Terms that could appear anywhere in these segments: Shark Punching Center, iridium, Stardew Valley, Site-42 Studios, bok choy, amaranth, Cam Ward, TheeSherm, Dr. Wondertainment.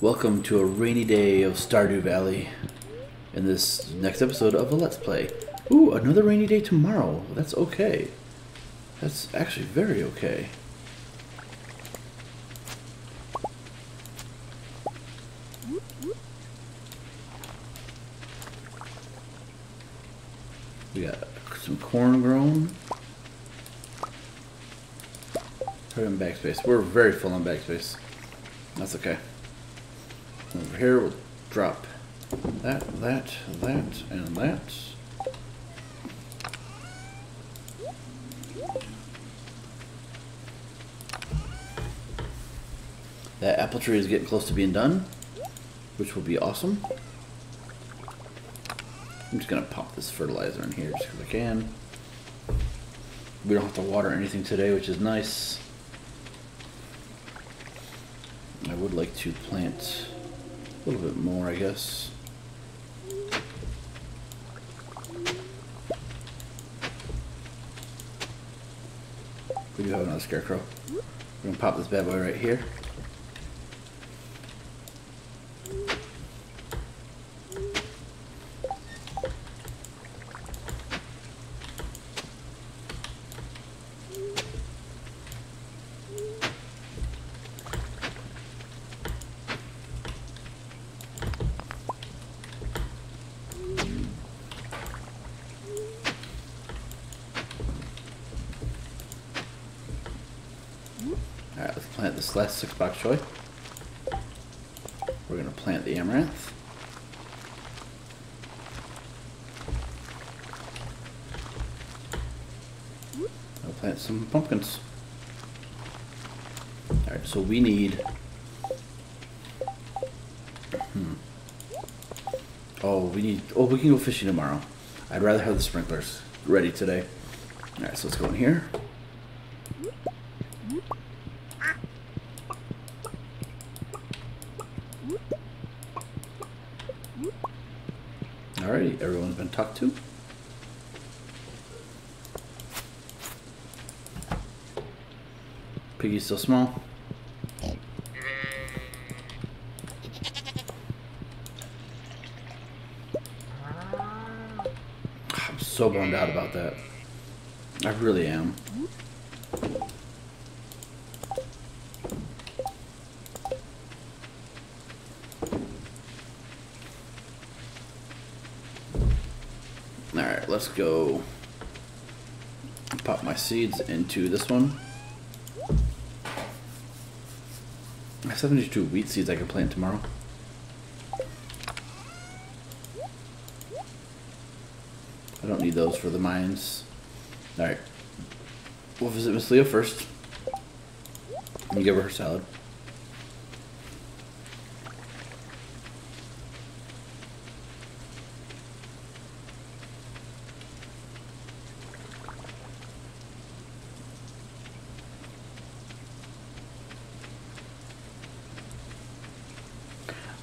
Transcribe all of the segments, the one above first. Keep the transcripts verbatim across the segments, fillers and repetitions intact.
Welcome to a rainy day of Stardew Valley in this next episode of a Let's Play. Ooh, another rainy day tomorrow. That's okay. That's actually very okay. We got some corn grown. Put in backspace. We're very full on backspace. That's okay. Over here, we'll drop that, that, that, and that. That apple tree is getting close to being done, which will be awesome. I'm just going to pop this fertilizer in here just because I can. We don't have to water anything today, which is nice. I would like to plant a little bit more, I guess. We do have another scarecrow. We're gonna pop this bad boy right here. Alright, let's plant this last six bok choy. We're going to plant the amaranth. I'll plant some pumpkins. Alright, so we need... Hmm. Oh, we need... Oh, we can go fishing tomorrow. I'd rather have the sprinklers ready today. Alright, so let's go in here. Alrighty, everyone's been talked to. Piggy's still small. I'm so bummed out about that. I really am. Alright, let's go pop my seeds into this one. I have seventy-two wheat seeds I can plant tomorrow. I don't need those for the mines. Alright, we'll visit Miss Leo first and give her her salad.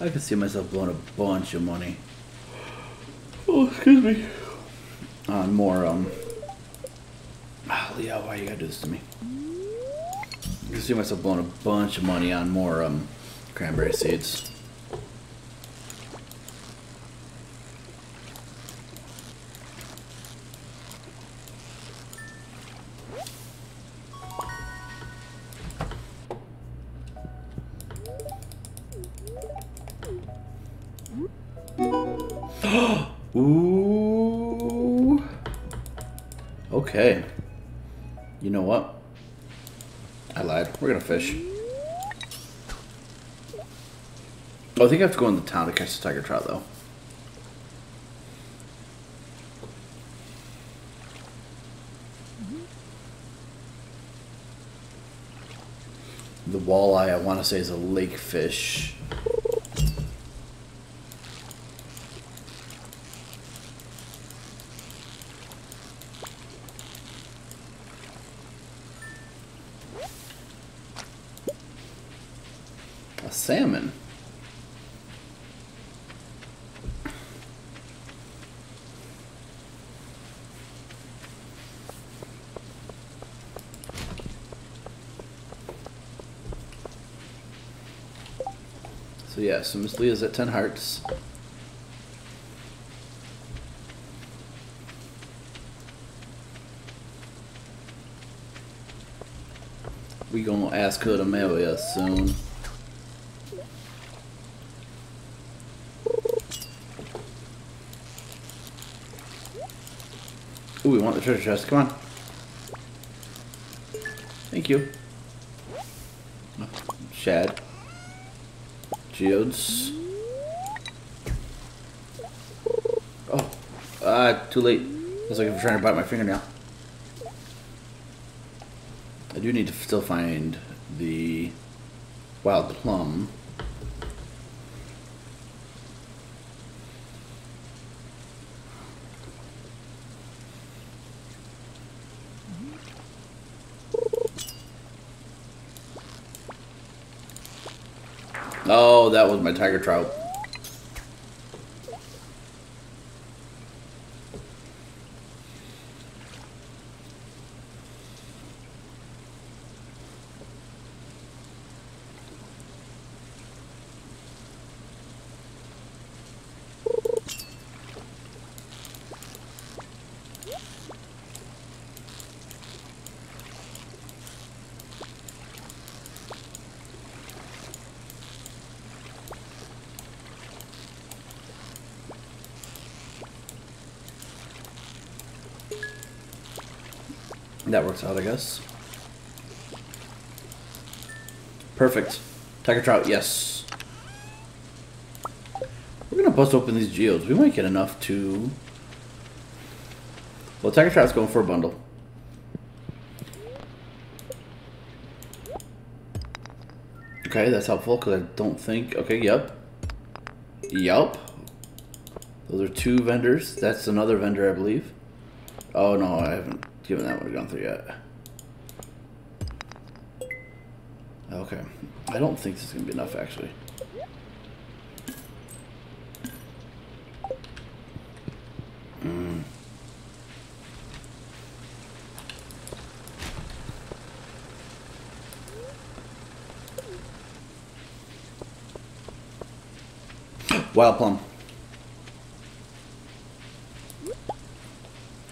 I could see myself blowing a bunch of money. Oh, excuse me. On uh, more, um... Ah, Leo, why you gotta do this to me? I could see myself blowing a bunch of money on more, um, cranberry seeds. Ooh. Okay. You know what? I lied. We're gonna fish. Oh, I think I have to go into town to catch the tiger trout, though. The walleye, I want to say, is a lake fish. A salmon. So So yeah, so Miss Leah's at ten hearts. We gonna ask her to marry us soon. Ooh, we want the treasure chest, come on. Thank you. Shad. Geodes. Oh, ah, too late. It's like I'm trying to bite my fingernail. I do need to still find the wild plum. Oh, that was my tiger trout. That works out, I guess. Perfect. Tiger trout, yes. We're gonna bust open these geodes. We might get enough to... Well, tiger trout's going for a bundle. Okay, that's helpful, because I don't think... Okay, yep. Yep. Those are two vendors. That's another vendor, I believe. Oh, no, I haven't... Given that we've gone through yet. Okay. I don't think this is going to be enough, actually. Mm. Wild plum.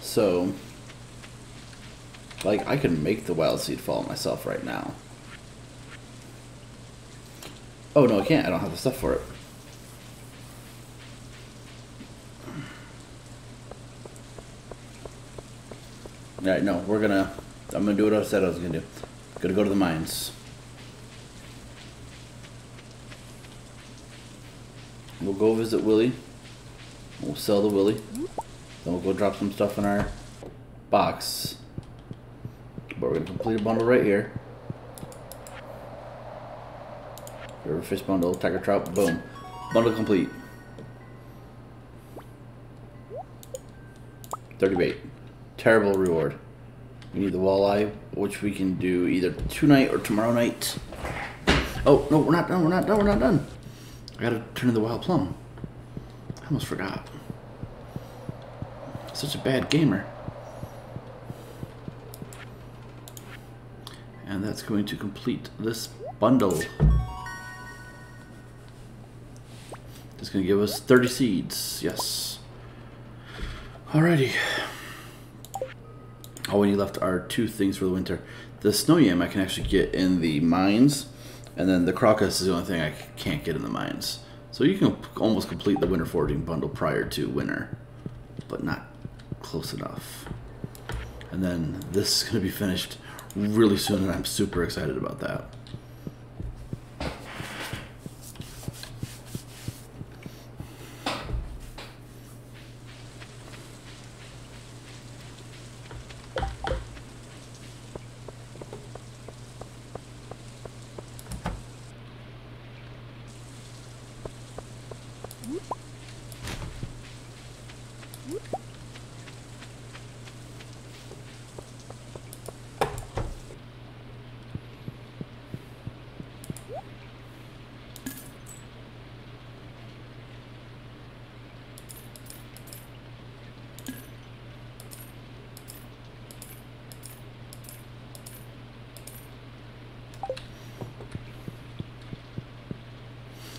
So... Like, I can make the wild seed fall myself right now. Oh, no, I can't. I don't have the stuff for it. Alright, no, we're gonna... I'm gonna do what I said I was gonna do. Gonna go to the mines. We'll go visit Willy. We'll sell the Willy. Then we'll go drop some stuff in our box. But we're going to complete a bundle right here. River fish bundle, tiger trout, boom. Bundle complete. thirty bait. Terrible reward. We need the walleye, which we can do either tonight or tomorrow night. Oh, no, we're not done, we're not done, we're not done. I gotta turn in the wild plum. I almost forgot. Such a bad gamer. And that's going to complete this bundle. It's going to give us thirty seeds. Yes. Alrighty. All we need left are two things for the winter. The snow yam I can actually get in the mines. And then the crocus is the only thing I can't get in the mines. So you can almost complete the winter foraging bundle prior to winter. But not close enough. And then this is going to be finished really soon, and I'm super excited about that.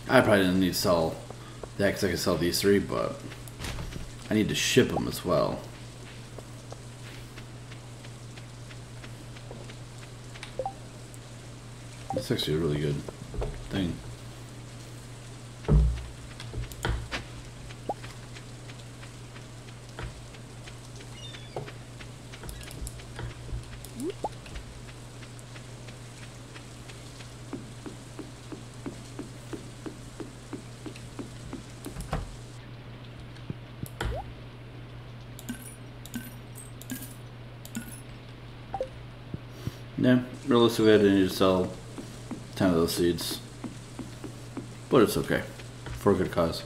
I probably didn't need to sell that because I could sell these three, but I need to ship them as well. That's actually a really good thing. Yeah, realistically I didn't need to sell ten of those seeds, but it's okay, for a good cause.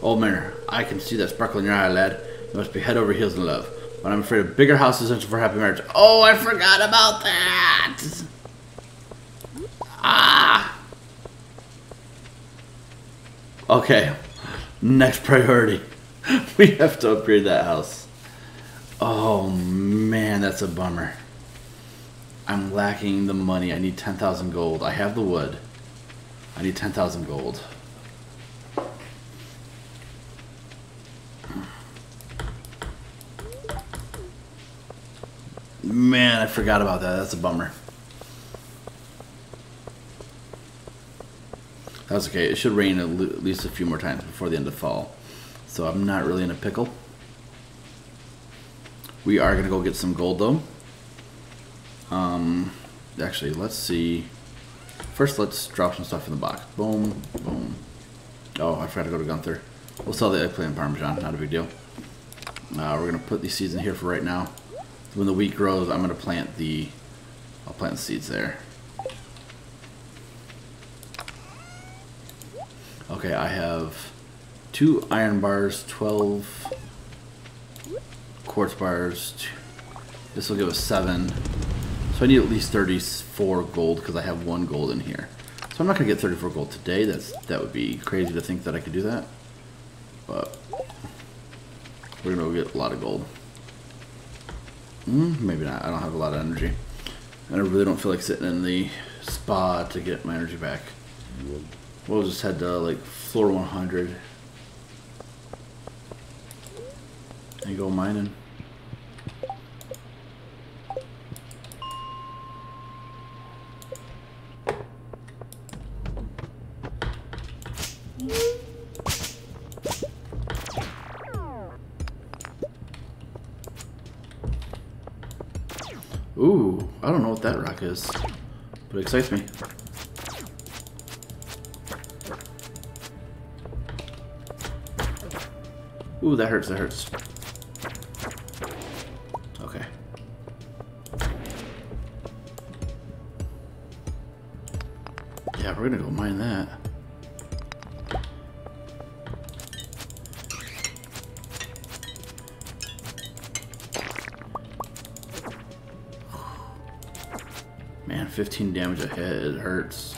Old Miner, I can see that sparkle in your eye, lad. You must be head over heels in love, but I'm afraid a bigger house is essential for happy marriage. Oh, I forgot about that! Okay, next priority. We have to upgrade that house. Oh man, that's a bummer. I'm lacking the money. I need ten thousand gold. I have the wood. I need ten thousand gold. Man, I forgot about that. That's a bummer. That's okay. It should rain at least a few more times before the end of fall, so I'm not really in a pickle. We are gonna go get some gold though. Um, actually, let's see. First, let's drop some stuff in the box. Boom, boom. Oh, I forgot to go to Gunther. We'll sell the eggplant parmesan. Not a big deal. Uh, we're gonna put these seeds in here for right now. When the wheat grows, I'm gonna plant the. I'll plant the seeds there. Okay, I have two iron bars, twelve quartz bars. This will give us seven. So I need at least thirty-four gold because I have one gold in here. So I'm not gonna get thirty-four gold today. That's that would be crazy to think that I could do that. But we're gonna get a lot of gold. Mm, maybe not. I don't have a lot of energy, and I really don't feel like sitting in the spa to get my energy back. We'll just head to like floor one hundred and go mining. Ooh, I don't know what that rock is, but it excites me. Ooh, that hurts, that hurts. Okay. Yeah, we're gonna go mine that. Man, fifteen damage a hit, it hurts.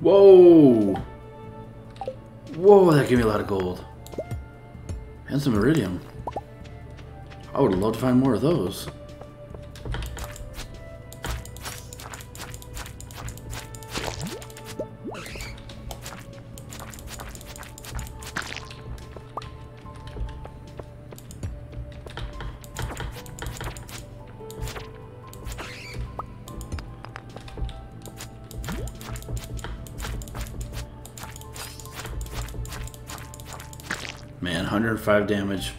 Whoa! Whoa, that gave me a lot of gold. And some iridium. I would love to find more of those. Man, one hundred five damage,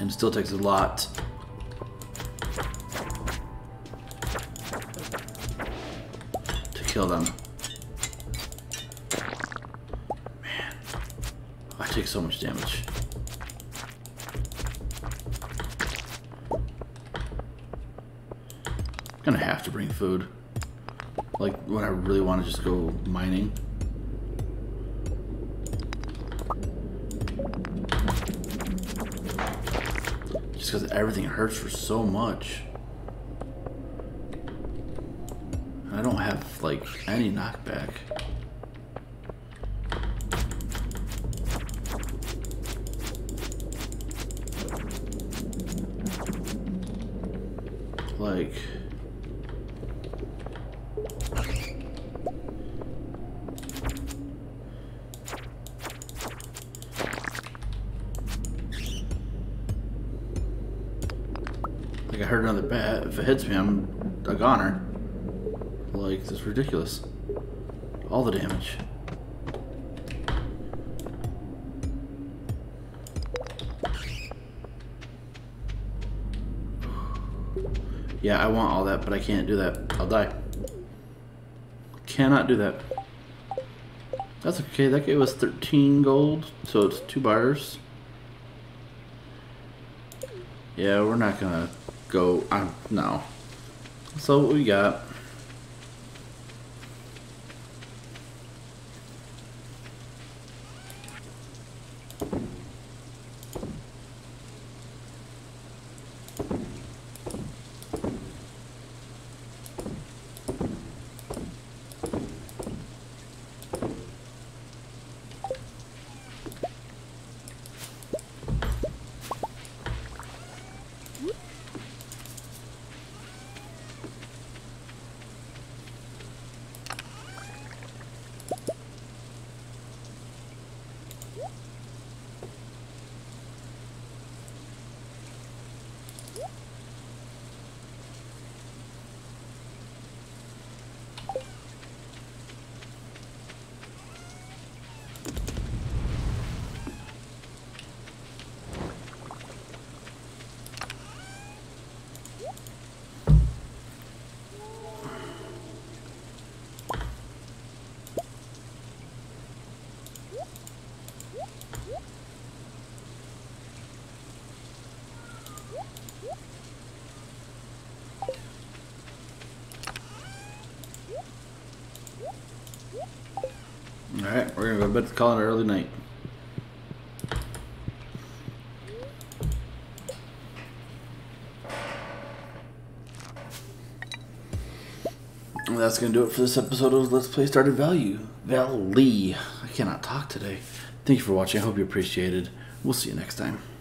and it still takes a lot. To kill them. Man, I take so much damage. I'm gonna have to bring food. Like, when I really wanna just go mining. Just because everything hurts for so much. I I don't have, like, any knockback. Like... Like, I heard another bat. If it hits me, I'm a goner. Like, this is ridiculous. All the damage. Yeah, I want all that, but I can't do that. I'll die. Cannot do that. That's okay. That gave us thirteen gold, so it's two bars. Yeah, we're not gonna go. I'm no. So what we got? Alright, we're gonna go to bed, call it an early night. And that's gonna do it for this episode of Let's Play Stardew Valley. Valley. I cannot talk today. Thank you for watching. I hope you appreciated. We'll see you next time.